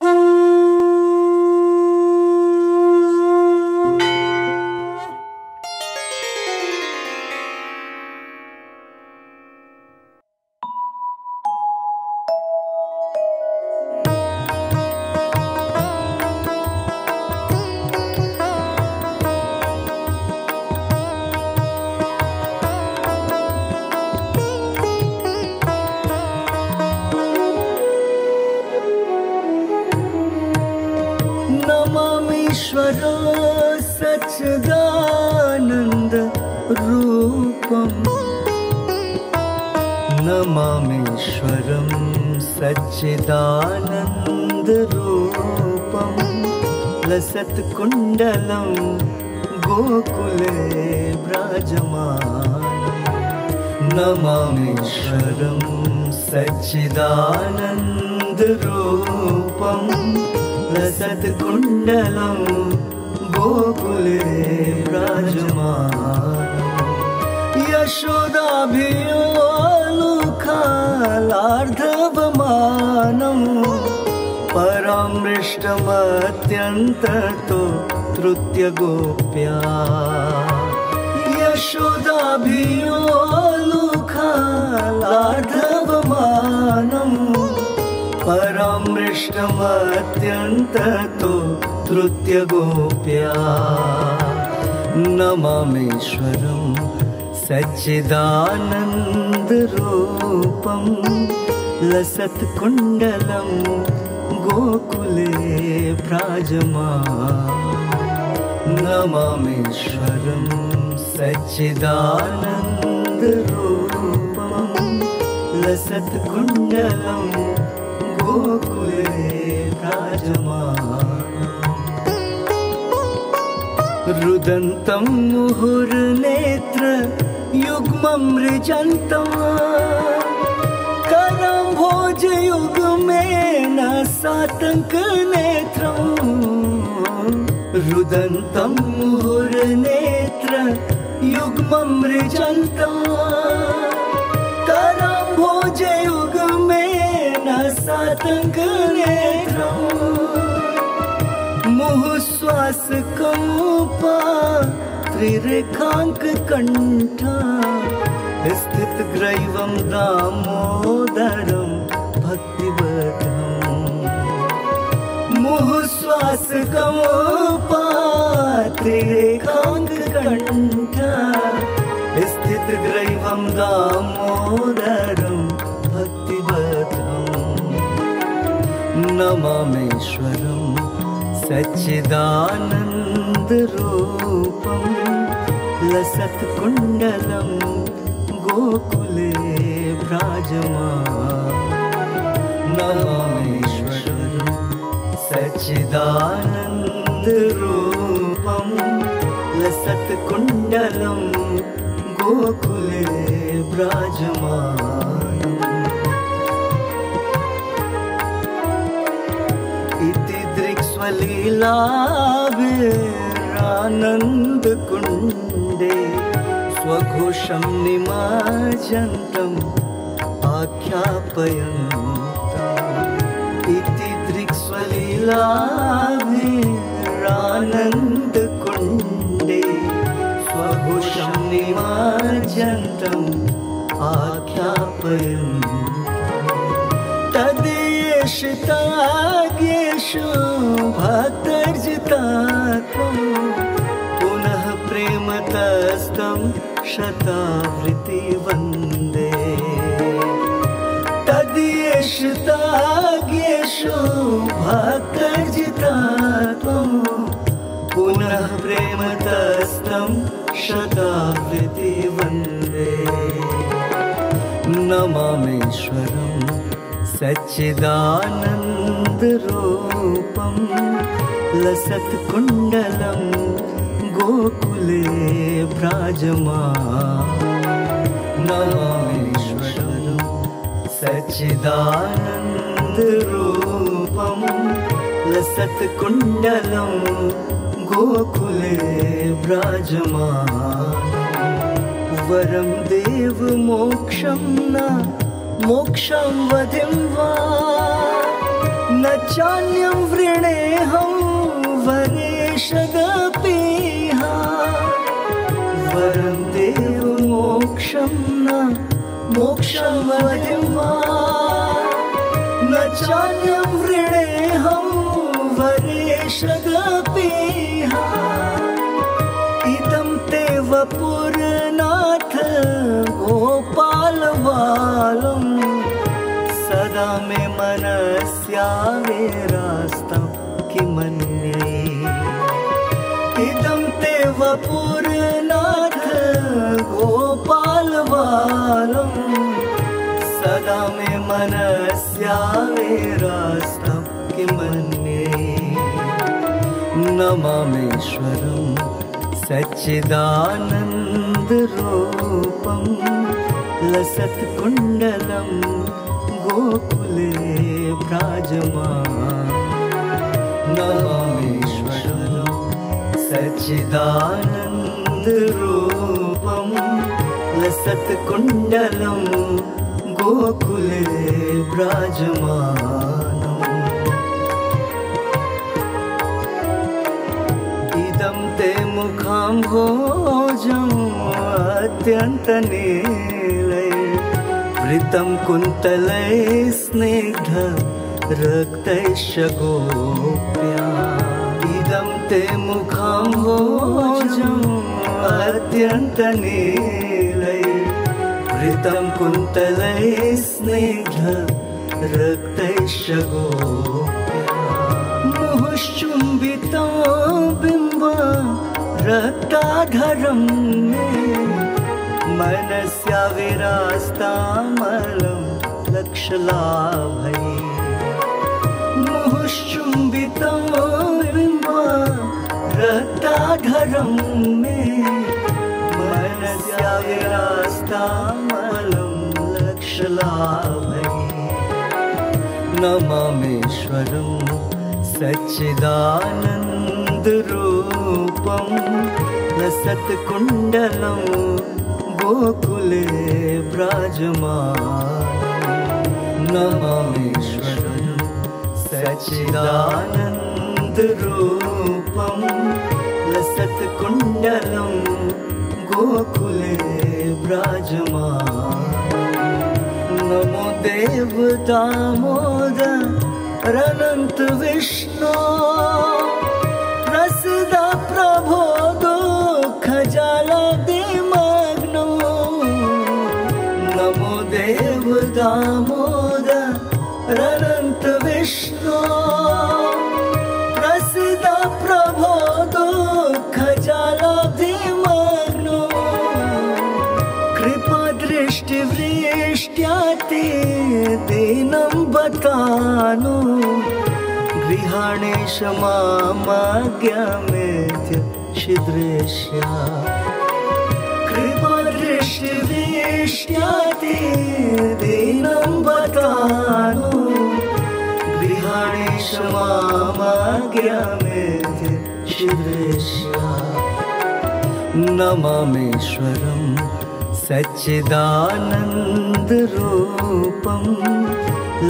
नमामीश्वरो सच्चिदानंद रूपम नमामीश्वरम सच्चिदानंद रूपम लसत्कुंडलम गोकुले ब्राजमानम नमामीश्वरम सच्चिदानंद रूपम लसत्कुंडलं गोकुले ब्राजमानम् यशोदाभियोलुखालार्धवमानम् परामृष्टमत्यन्ततो तृतीयगोप्या यशोदाभियोलुखालार्धवमानम् परामृष्टमत्यन्ततो तृतीयगोप्या नमामीश्वरं सच्चिदानन्दरूपं लसत्कुण्डलं गोकुले ब्राजमानम् नमामीश्वरं सच्चिदानन्दरूपं लसत्कुण्डलं गोकुले ब्राजमानम् रुदन्तं मुहुर्नेत्र युग्मं मृजन्तं करम्भोजयुग्मेन सातङ्कनेत्रं रुदन्तं मुहुर्नेत्र युग्मं मृजन्तं करम्भोजयुग्मेन मुहुश्वास कम्पा त्रिरेखांक कंठा स्थित ग्रैवं दामोदरं भक्तिवतम् मुहुश्वास कम्पा त्रिरेखांक कंठा स्थित ग्रैवं दामोदरं भक्तिवतम् नमामीश्वरं सच्चिदानन्दरूपं लसत्कुण्डलं गोकुले ब्राजमानम् नमामीश्वरं सच्चिदानन्दरूपं लसत्कुण्डलं गोकुले ब्राजमानम् लीलाभिरानन्दकुण्डे स्वघोषं निमाजन्तम् आख्यापयन्तम् इति दृक्स्वलीलाभिरानन्दकुण्डे स्वघोषं निमाजन्तम् आख्यापयन्तम् तदेशिताग्येषु भक्तर्जितात्मं पुनः प्रेमतस्तं शतावृत्ति वन्दे तदेशिताग्येषु भक्तर्जितात्मं पुनः प्रेमतस्तं शतावृत्ति वन्दे नमामीश्वरम् सच्चिदानन्दरूपं लसत्कुण्डलं गोकुले ब्राजमानम् नमामीश्वरं सच्चिदानन्दरूपं लसत्कुण्डलं गोकुले ब्राजमानम् वरं देवमोक्षं न मोक्षं वदिं वा न चान्यं वृणेऽहं वरेशदपीह वरं देव मोक्षं न मोक्षं वदिं वा न चान्यं वृणेऽहं वरेशदपीह इदं ते वपुरनाथ गोपालबालम् सदा मे मनस्यावे रास्तं किमन्ये इदं ते वपुरनाथ गोपालबालम् सदा मे मनस्यावे रास्तं किमन्ये नमामेश्वरं सच्चिदानन्दरूपं लसत्कुण्डलं गोकुले ब्राजमान नमामेश्वरं सच्चिदानन्दरूपं लसत्कुण्डलं गोकुले ब्राजमानम् इदं ते मुखाम्भोजं अत्यन्तनीलम् ऋतं कुन्तलै स्निग्ध रक्तैश्च गोप्या इदं ते मुखाम्भोजम् अत्यन्तनीलै ऋतं कुन्तलै स्निग्ध रक्तैश्च गोप्या मुहुश्चुम्बितं बिम्बं रक्ताधरं मनस्या विरास्तामलं लक्षलाभै मुहुश्चुम्बितं बिम्बं रक्ताधरं मे मनस्या विरास्तामलं लक्षलाभै नमामेश्वरं सच्चिदानन्दरूपं लसत्कुण्डलं गोकुले ब्राजमानं नमामेश्वरं सच्चिदानन्दरूपं लसत्कुण्डलं गोकुले ब्राजमानं नमो देव दामोदर अनन्त विष्णो प्रसीद प्रभो दामोदर अनंत विष्णु प्रसीद प्रभो दुःखजालाभिमग्नो कृपादृष्टिवृष्ट्या ते दीनं बतानु गृहाणे क्षमामाज्ञामेत्य क्षिद्रेष्या कृपादृष्टिवृष्ट्या ते दीनं बतानु गृहाणे क्षमामाज्ञामेत्य क्षिद्रेष्या नमामेश्वरं सच्चिदानन्दरूपं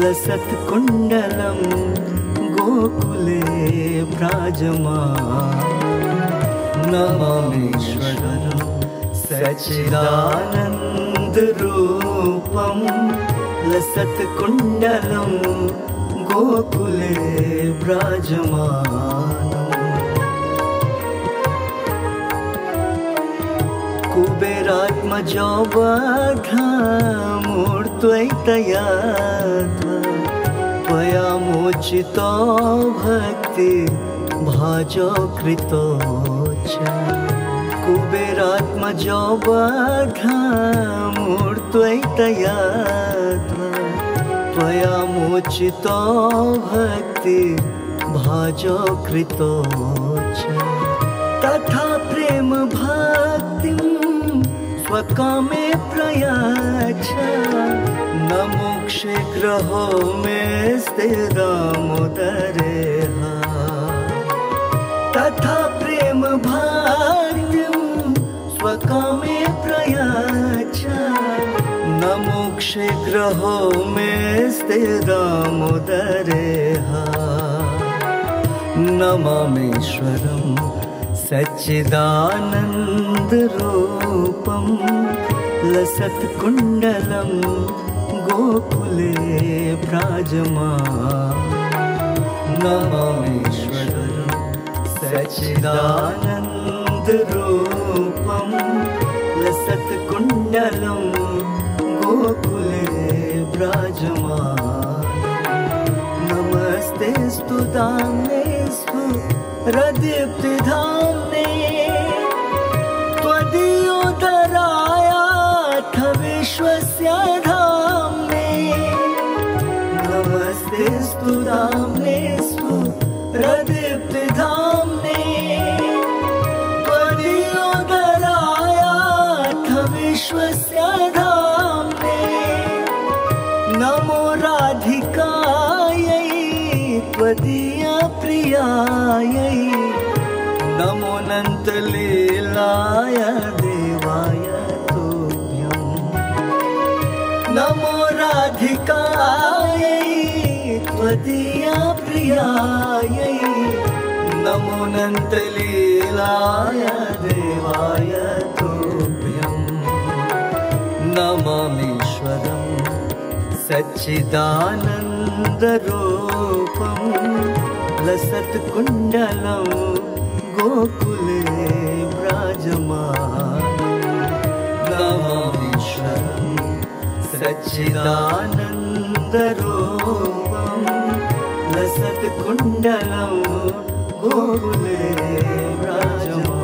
लसत्कुण्डलं गोकुले ब्राजमानं नमामेश्वरं सच्चिदानन्दरूपं लसत्कुण्डलं गोकुले ब्राजमानम् कुबेरात्मजोऽबाधामूर्त्वैतया त्वया मोचितो भक्ति भाजो कृतो च कुबेरात्मजो बाधामूर्त्वैतया त्वया मोचितो भक्ति भाजो कृतो च तथा प्रेम भक्तिं स्वकामे प्रयाच न मोक्षे ग्रहो मे स्थिरामुदरेह तथा प्रेम भक्तिं स्वकामे प्रयाच न मोक्ष ग्रहों में दामोदरेहा नमामेश्वरं सच्चिदानन्दरूपं लसत्कुण्डलं गोकुले प्राजमां नमामेश्वरं सच्चिदानन्दरूपं लसत्कुण्डलं गोकुले प्राजमां नमस्ते स्तुताने स्तु हृदयप्तिधाम्ने त्वदीयोदरायाथ विश्वस्य धाम्ने नमस्ते स्तु धाम्ने स्तु हृदयप्तिधाम्ने त्वदीयोदरायाथ विश्वस्य धाम्ने नमो राधिकायै त्वदीया प्रियायै नमो नन्तलीलाय देवाय तुभ्यं नमो राधिकायै त्वदीया प्रियायै नमो नन्तलीलाय देवाय तुभ्यं नमामीश्वरं सच्चिदानन्दरूपं लसत्कुण्डलं गोकुले व्राजमानं नमामीश्वरं सच्चिदानन्दरूपं लसत्कुण्डलं गोकुले व्राजमानं।